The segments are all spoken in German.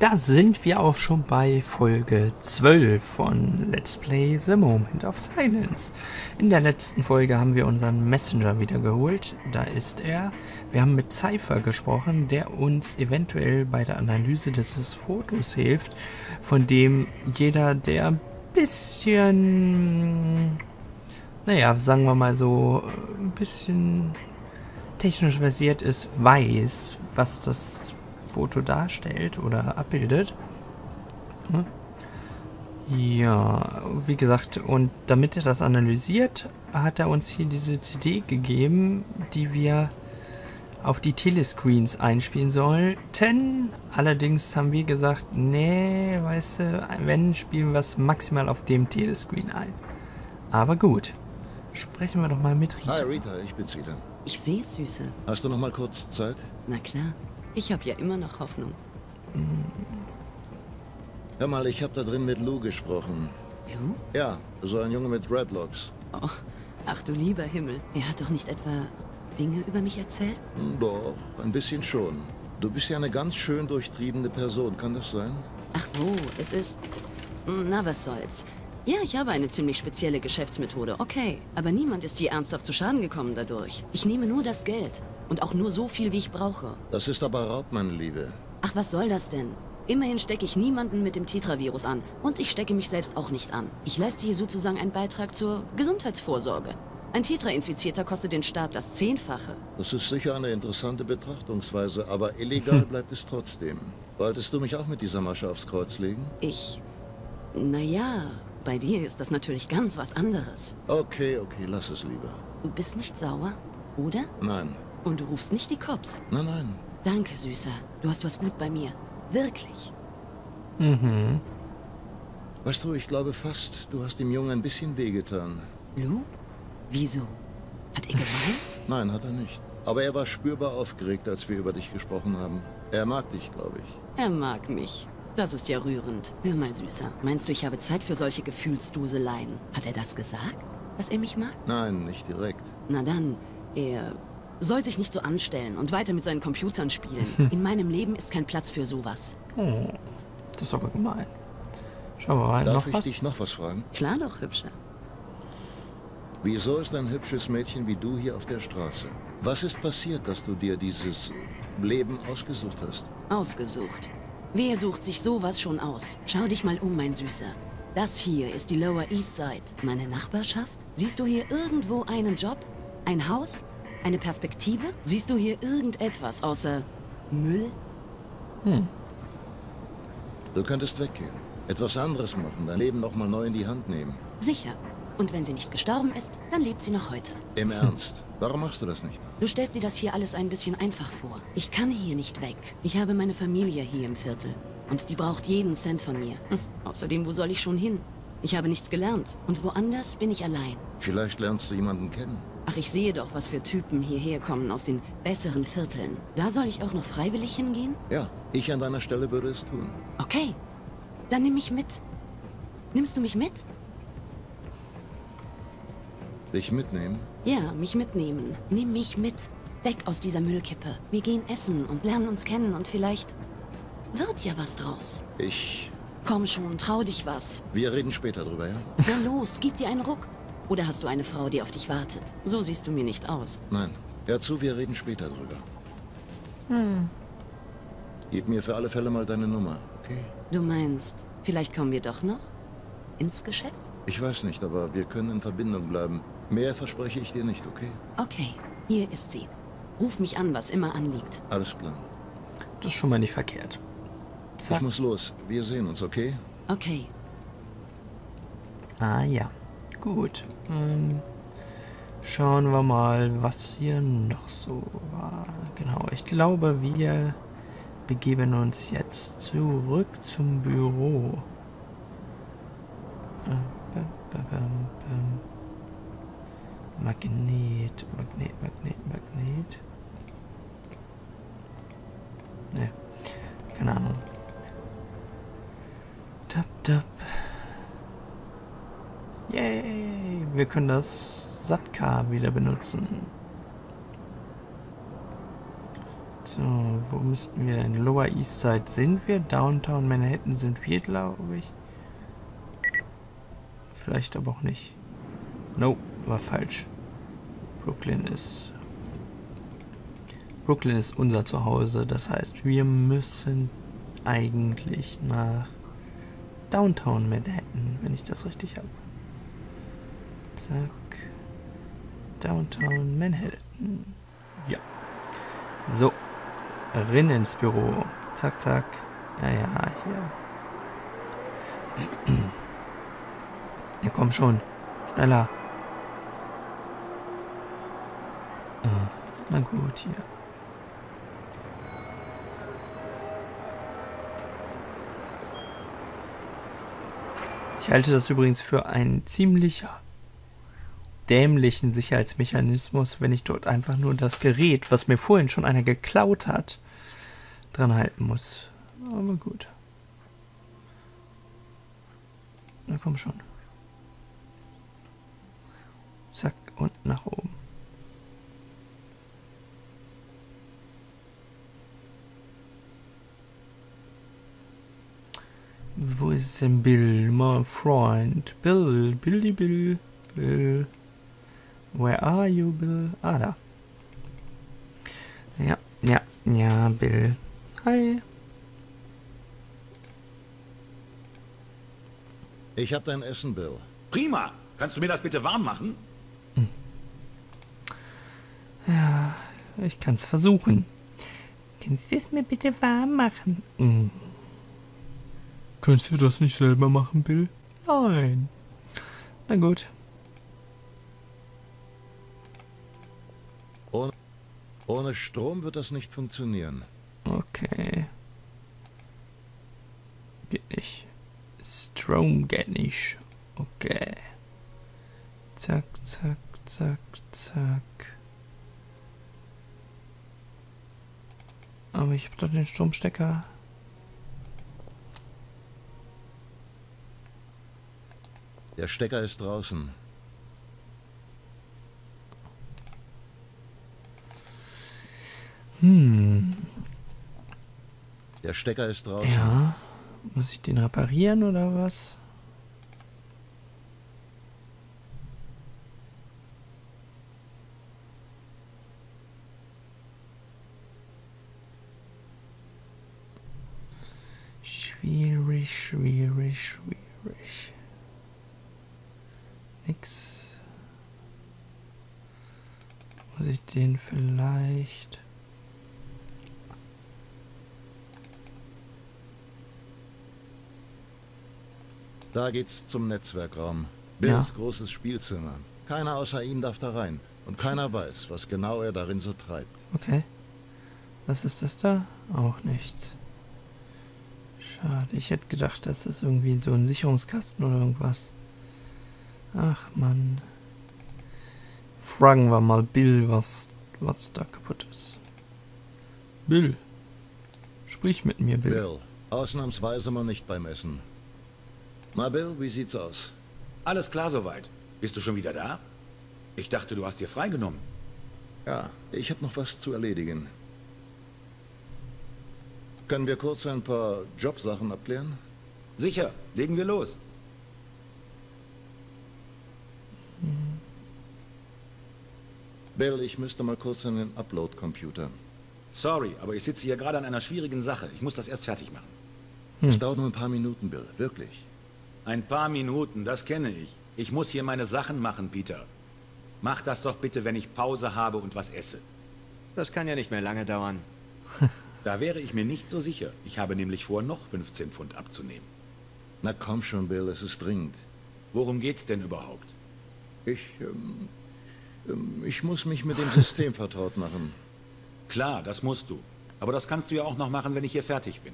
Da sind wir auch schon bei Folge 12 von Let's Play The Moment of Silence. In der letzten Folge haben wir unseren Messenger wiedergeholt. Da ist er. Wir haben mit Cipher gesprochen, der uns eventuell bei der Analyse des Fotos hilft, von dem jeder, der ein bisschen, naja, sagen wir mal so, ein bisschen technisch versiert ist, weiß, was das Foto darstellt oder abbildet. Ja, wie gesagt, und damit er das analysiert, hat er uns hier diese CD gegeben, die wir auf die Telescreens einspielen sollten. Allerdings haben wir gesagt, nee, weißt du, wenn, spielen wir es maximal auf dem Telescreen ein. Aber gut, sprechen wir doch mal mit Rita. Hi Rita, ich bin's wieder. Ich sehe, Süße. Hast du noch mal kurz Zeit? Na klar. Ich habe ja immer noch Hoffnung. Hör mal, ich habe da drin mit Lou gesprochen. Lou? Ja, so ein Junge mit Dreadlocks. Och, ach du lieber Himmel. Er hat doch nicht etwa Dinge über mich erzählt? Doch, ein bisschen schon. Du bist ja eine ganz schön durchtriebene Person, kann das sein? Ach wo, es ist... Na, was soll's. Ja, ich habe eine ziemlich spezielle Geschäftsmethode, okay. Aber niemand ist je ernsthaft zu Schaden gekommen dadurch. Ich nehme nur das Geld. Und auch nur so viel, wie ich brauche. Das ist aber Raub, meine Liebe. Ach, was soll das denn? Immerhin stecke ich niemanden mit dem Tetra-Virus an. Und ich stecke mich selbst auch nicht an. Ich leiste hier sozusagen einen Beitrag zur Gesundheitsvorsorge. Ein Tetra-Infizierter kostet den Staat das 10-fache. Das ist sicher eine interessante Betrachtungsweise, aber illegal bleibt es trotzdem. Wolltest du mich auch mit dieser Masche aufs Kreuz legen? Ich... Naja... Bei dir ist das natürlich ganz was anderes. Okay, okay, lass es lieber. Du bist nicht sauer, oder? Nein. Und du rufst nicht die Cops? Nein, nein. Danke, Süßer. Du hast was gut bei mir. Wirklich. Mhm. Weißt du, ich glaube fast, du hast dem Jungen ein bisschen wehgetan. Lou? Wieso? Hat er geweint? Nein, hat er nicht. Aber er war spürbar aufgeregt, als wir über dich gesprochen haben. Er mag dich, glaube ich. Er mag mich. Das ist ja rührend. Hör mal, Süßer. Meinst du, ich habe Zeit für solche Gefühlsduseleien? Hat er das gesagt, dass er mich mag? Nein, nicht direkt. Na dann, er soll sich nicht so anstellen und weiter mit seinen Computern spielen. In meinem Leben ist kein Platz für sowas. Oh, das ist aber gemein. Schau mal rein. Darf ich dich noch was fragen? Klar doch, Hübscher. Wieso ist ein hübsches Mädchen wie du hier auf der Straße? Was ist passiert, dass du dir dieses Leben ausgesucht hast? Ausgesucht? Wer sucht sich sowas schon aus? Schau dich mal um, mein Süßer. Das hier ist die Lower East Side. Meine Nachbarschaft? Siehst du hier irgendwo einen Job? Ein Haus? Eine Perspektive? Siehst du hier irgendetwas außer Müll? Hm. Du könntest weggehen. Etwas anderes machen. Dein Leben nochmal neu in die Hand nehmen. Sicher. Und wenn sie nicht gestorben ist, dann lebt sie noch heute. Im Ernst? Warum machst du das nicht? Du stellst dir das hier alles ein bisschen einfach vor. Ich kann hier nicht weg. Ich habe meine Familie hier im Viertel. Und die braucht jeden Cent von mir. Außerdem, wo soll ich schon hin? Ich habe nichts gelernt. Und woanders bin ich allein. Vielleicht lernst du jemanden kennen. Ach, ich sehe doch, was für Typen hierher kommen aus den besseren Vierteln. Da soll ich auch noch freiwillig hingehen? Ja, ich an deiner Stelle würde es tun. Okay, dann nimm mich mit. Nimmst du mich mit? Dich mitnehmen? Ja, mich mitnehmen. Nimm mich mit. Weg aus dieser Müllkippe. Wir gehen essen und lernen uns kennen und vielleicht wird ja was draus. Ich... Komm schon, trau dich was. Wir reden später drüber, ja? Na los, gib dir einen Ruck. Oder hast du eine Frau, die auf dich wartet? So siehst du mir nicht aus. Nein. Hör zu, wir reden später drüber. Hm. Gib mir für alle Fälle mal deine Nummer, okay? Du meinst, vielleicht kommen wir doch noch ins Geschäft? Ich weiß nicht, aber wir können in Verbindung bleiben. Mehr verspreche ich dir nicht, okay? Okay, hier ist sie. Ruf mich an, was immer anliegt. Alles klar. Das ist schon mal nicht verkehrt. Zack. Ich muss los. Wir sehen uns, okay? Okay. Ah ja, gut. Schauen wir mal, was hier noch so war. Genau, ich glaube, wir begeben uns jetzt zurück zum Büro. Magnet. Ne, keine Ahnung. Yay! Wir können das Satka wieder benutzen. So, wo müssten wir denn? Lower East Side sind wir. Downtown Manhattan sind wir, glaube ich. Vielleicht aber auch nicht. No, war falsch. Brooklyn ist unser Zuhause. Das heißt, wir müssen eigentlich nach Downtown Manhattan, wenn ich das richtig habe. Zack. Downtown Manhattan. Ja. So. Rein ins Büro. Zack, zack. Ja, ja, hier. Ja, komm schon. Schneller. Na gut, hier. Ich halte das übrigens für einen ziemlich dämlichen Sicherheitsmechanismus, wenn ich dort einfach nur das Gerät, was mir vorhin schon einer geklaut hat, dran halten muss. Aber gut. Na komm schon. Zack und nach oben. Wo ist denn Bill, mein Freund? Bill, Billy, Bill, Bill. Where are you, Bill? Ah, da. Ja, ja, ja, Bill. Hi. Ich hab dein Essen, Bill. Prima. Kannst du mir das bitte warm machen? Ja, ich kann's versuchen. Kannst du es mir bitte warm machen? Mhm. Könntest du das nicht selber machen, Bill? Nein. Na gut. Ohne Strom wird das nicht funktionieren. Okay. Geht nicht. Strom geht nicht. Okay. Zack, zack, zack, zack. Aber ich habe doch den Stromstecker. Der Stecker ist draußen. Hm. Der Stecker ist draußen. Ja. Muss ich den reparieren oder was? Schwierig, schwierig, schwierig. Nix. Muss ich den vielleicht... Da geht's zum Netzwerkraum. Bills großes Spielzimmer. Keiner außer ihm darf da rein. Und keiner weiß, was genau er darin so treibt. Okay. Was ist das da? Auch nichts. Schade. Ich hätte gedacht, das ist irgendwie so ein Sicherungskasten oder irgendwas. Ach, Mann. Fragen wir mal Bill, was da kaputt ist. Bill. Sprich mit mir, Bill. Bill, ausnahmsweise mal nicht beim Essen. Na, Bill, wie sieht's aus? Alles klar soweit. Bist du schon wieder da? Ich dachte, du hast dir freigenommen. Ja, ich habe noch was zu erledigen. Können wir kurz ein paar Jobsachen abklären? Sicher, legen wir los. Bill, ich müsste mal kurz an den Upload-Computer. Sorry, aber ich sitze hier gerade an einer schwierigen Sache. Ich muss das erst fertig machen. Es dauert nur ein paar Minuten, Bill. Wirklich. Ein paar Minuten, das kenne ich. Ich muss hier meine Sachen machen, Peter. Mach das doch bitte, wenn ich Pause habe und was esse. Das kann ja nicht mehr lange dauern. Da wäre ich mir nicht so sicher. Ich habe nämlich vor, noch 15 Pfund abzunehmen. Na komm schon, Bill, es ist dringend. Worum geht's denn überhaupt? Ich muss mich mit dem System vertraut machen. Klar, das musst du. Aber das kannst du ja auch noch machen, wenn ich hier fertig bin.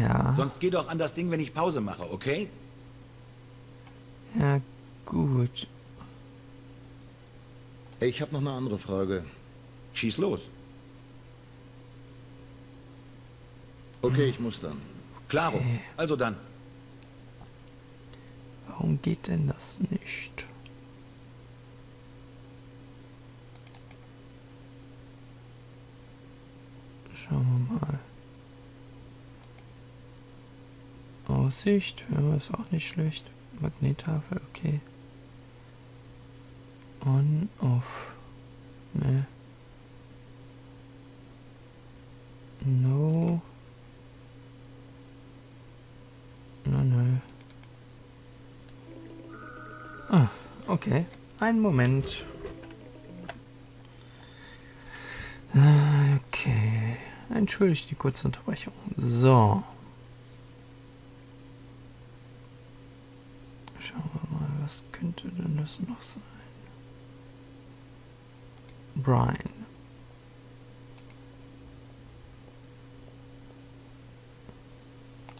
Ja. Sonst geh doch an das Ding, wenn ich Pause mache, okay? Ja, gut. Ich habe noch eine andere Frage. Schieß los. Okay, ich muss dann. Klaro, okay. Also dann. Warum geht denn das nicht? Schauen mal. Aussicht, ja, ist auch nicht schlecht. Magnettafel, okay. On, off. Ne. No. No, no. Ah, okay. Einen Moment. Okay. Entschuldigt die kurze Unterbrechung. So. Schauen wir mal, was könnte denn das noch sein? Brian.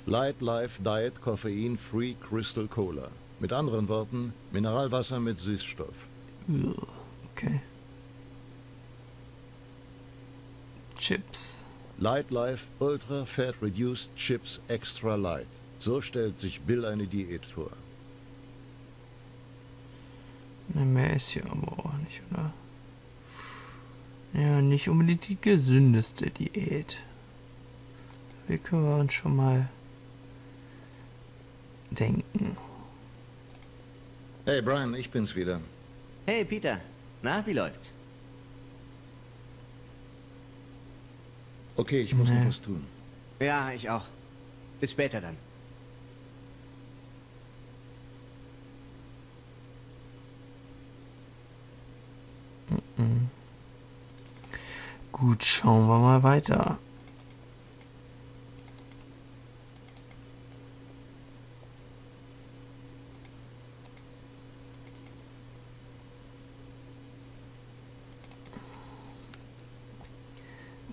Lightlife Diet Koffein Free Crystal Cola. Mit anderen Worten, Mineralwasser mit Süßstoff. Okay. Chips. Lightlife Ultra Fat Reduced Chips Extra Light. So stellt sich Bill eine Diät vor. Ne, mehr ist hier aber auch nicht, oder? Ja, nicht unbedingt die gesündeste Diät. Wie können wir uns schon mal denken? Hey Brian, ich bin's wieder. Hey Peter, na, wie läuft's? Okay, ich muss noch was tun. Ja, ich auch. Bis später dann. Gut, schauen wir mal weiter.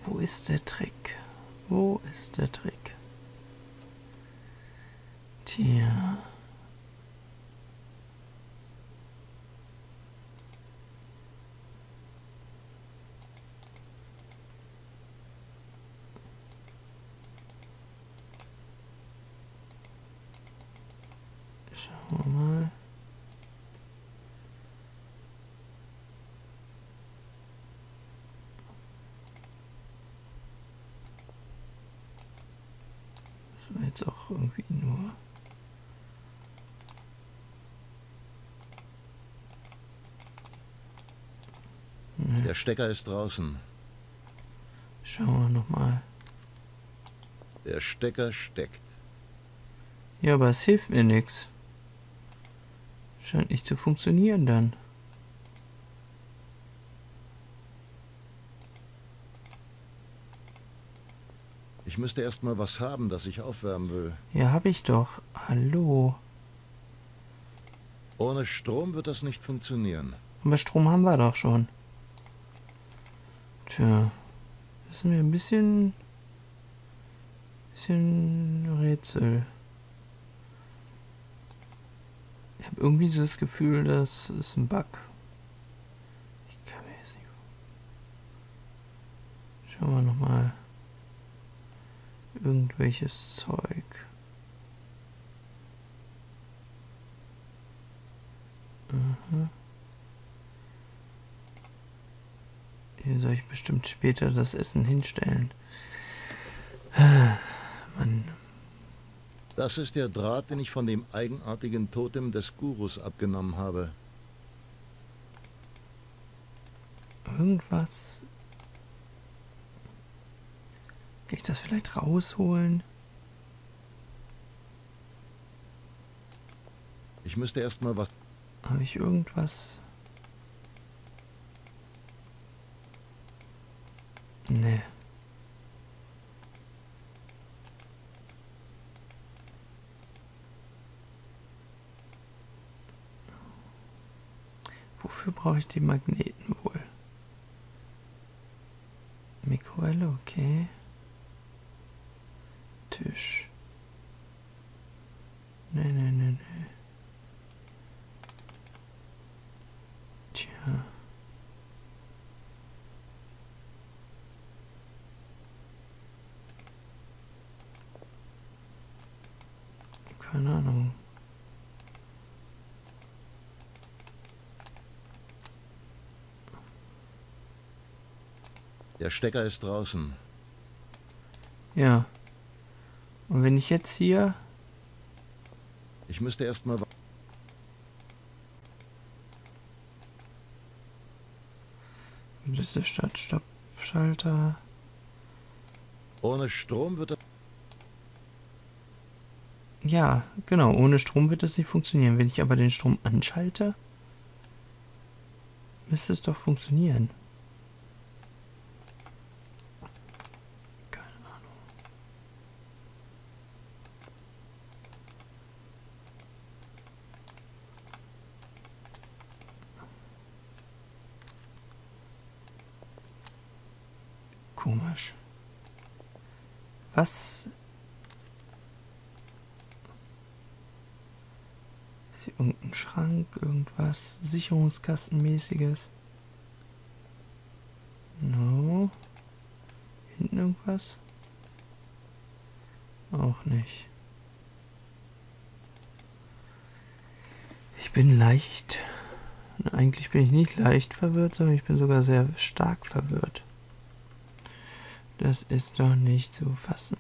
Wo ist der Trick? Wo ist der Trick? Tja. Schauen wir mal. Jetzt auch irgendwie nur. Der Stecker ist draußen. Schauen wir nochmal. Der Stecker steckt. Ja, aber es hilft mir nichts. Scheint nicht zu funktionieren dann. Ich müsste erstmal was haben, das ich aufwärmen will. Ja, hab ich doch. Hallo. Ohne Strom wird das nicht funktionieren. Aber Strom haben wir doch schon. Tja. Das ist mir ein bisschen Rätsel. Ich habe irgendwie so das Gefühl, das ist ein Bug. Ich kann mir jetzt nicht... Schauen wir nochmal. Irgendwelches Zeug. Aha. Hier soll ich bestimmt später das Essen hinstellen. Mann. Das ist der Draht, den ich von dem eigenartigen Totem des Gurus abgenommen habe. Irgendwas... Kann ich das vielleicht rausholen? Ich müsste erstmal was... Habe ich irgendwas? Nee. Wofür brauche ich die Magneten wohl? Mikrowelle, okay. Tisch. Nee. Tja. Keine Ahnung. Der Stecker ist draußen. Ja. Und wenn ich jetzt hier... Ich müsste erstmal... Das ist der Stoppschalter. Ohne Strom wird das... Ja, genau. Ohne Strom wird das nicht funktionieren. Wenn ich aber den Strom anschalte, müsste es doch funktionieren. Keine Ahnung. Komisch. Was... Irgendein Schrank, irgendwas Sicherungskastenmäßiges. No. Hinten irgendwas? Auch nicht. Ich bin leicht... Eigentlich bin ich nicht leicht verwirrt, sondern ich bin sogar sehr stark verwirrt. Das ist doch nicht zu fassen.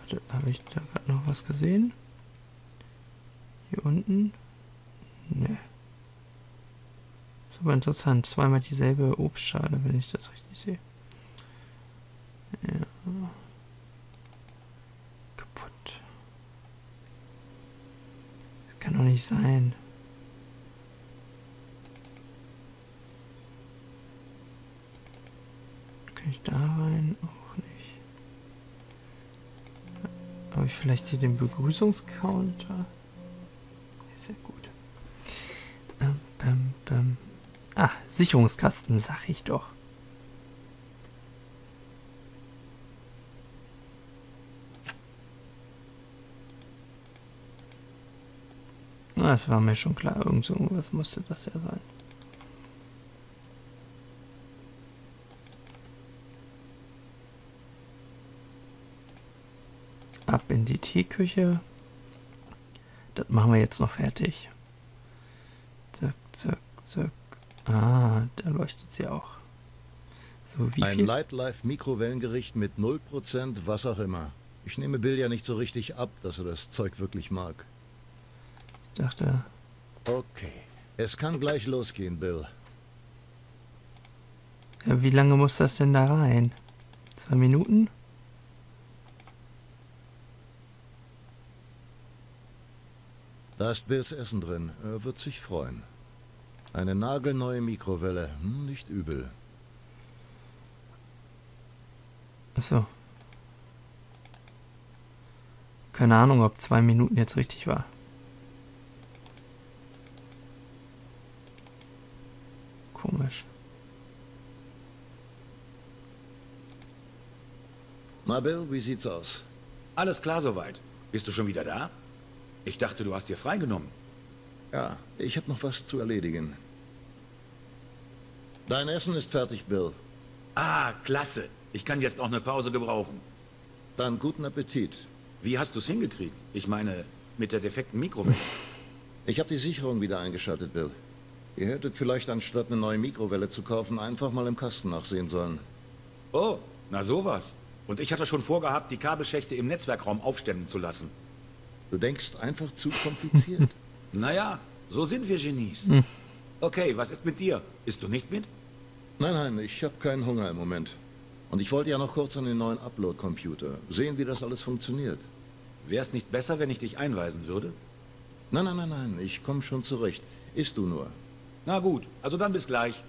Warte, habe ich da gerade noch was gesehen? Hier unten? Ne. Ist aber interessant. Zweimal dieselbe Obstschale, wenn ich das richtig sehe. Ja. Kaputt. Das kann doch nicht sein. Kann ich da rein? Auch nicht. Habe ich vielleicht hier den Begrüßungscounter? Sehr gut. Ah, Sicherungskasten, sag ich doch. Na, das war mir schon klar. Irgendwas musste das ja sein. Ab in die Teeküche. Das machen wir jetzt noch fertig. Zack, zack, zack. Ah, da leuchtet sie auch. So wie ein viel? Lightlife Mikrowellengericht mit 0%, was auch immer. Ich nehme Bill ja nicht so richtig ab, dass er das Zeug wirklich mag. Ich dachte... Okay, es kann gleich losgehen, Bill. Ja, wie lange muss das denn da rein? 2 Minuten? Da ist Bills Essen drin. Er wird sich freuen. Eine nagelneue Mikrowelle. Hm, nicht übel. Achso. Keine Ahnung, ob 2 Minuten jetzt richtig war. Komisch. Na Bill, wie sieht's aus? Alles klar soweit. Bist du schon wieder da? Ich dachte, du hast dir freigenommen. Ja, ich habe noch was zu erledigen. Dein Essen ist fertig, Bill. Ah, klasse. Ich kann jetzt noch eine Pause gebrauchen. Dann guten Appetit. Wie hast du es hingekriegt? Ich meine, mit der defekten Mikrowelle. Ich habe die Sicherung wieder eingeschaltet, Bill. Ihr hättet vielleicht, anstatt eine neue Mikrowelle zu kaufen, einfach mal im Kasten nachsehen sollen. Oh, na sowas. Und ich hatte schon vorgehabt, die Kabelschächte im Netzwerkraum aufstemmen zu lassen. Du denkst einfach zu kompliziert. Naja, so sind wir Genies. Okay, was ist mit dir? Isst du nicht mit? Nein, nein, ich habe keinen Hunger im Moment. Und ich wollte ja noch kurz an den neuen Upload-Computer. Sehen, wie das alles funktioniert. Wäre es nicht besser, wenn ich dich einweisen würde? Nein, nein, nein, nein, ich komme schon zurecht. Isst du nur. Na gut, also dann bis gleich.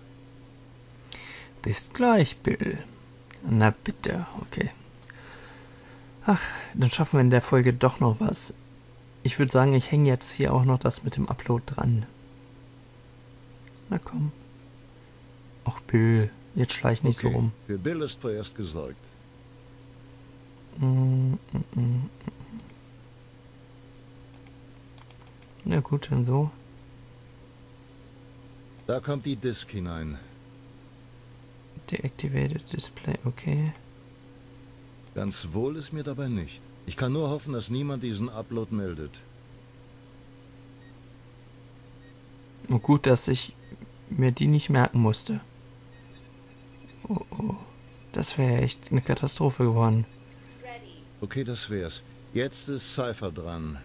Bis gleich, Bill. Na bitte, okay. Ach, dann schaffen wir in der Folge doch noch was. Ich würde sagen, ich hänge jetzt hier auch noch das mit dem Upload dran. Na komm. Ach Bill, jetzt schleich nicht okay, so rum. Für Bill ist vorerst gesorgt. Na gut, dann so. Da kommt die Disk hinein. Deactivated Display, okay. Ganz wohl ist mir dabei nicht. Ich kann nur hoffen, dass niemand diesen Upload meldet. Oh, gut, dass ich mir die nicht merken musste. Oh, oh. Das wäre echt eine Katastrophe geworden. Okay, das wär's. Jetzt ist Cipher dran.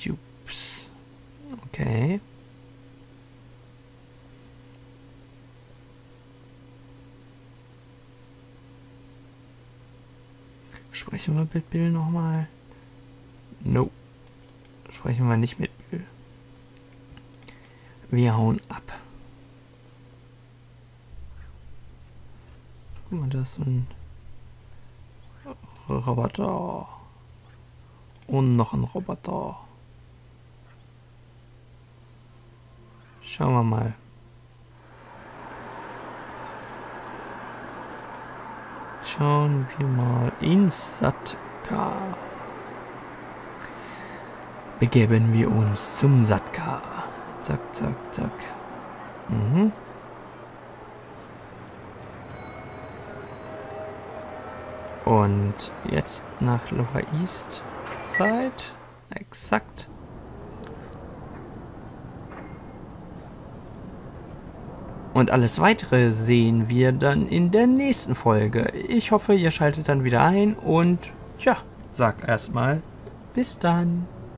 Jups. Okay. Sprechen wir mit Bill nochmal? No. Sprechen wir nicht mit Bill. Wir hauen ab. Guck mal, da ist so ein Roboter. Und noch ein Roboter. Schauen wir mal. Schauen wir mal in Satka. Begeben wir uns zum Satka. Zack, zack, zack. Mhm. Und jetzt nach Lower East Side. Exakt. Und alles Weitere sehen wir dann in der nächsten Folge. Ich hoffe, ihr schaltet dann wieder ein und ja, sag erstmal bis dann.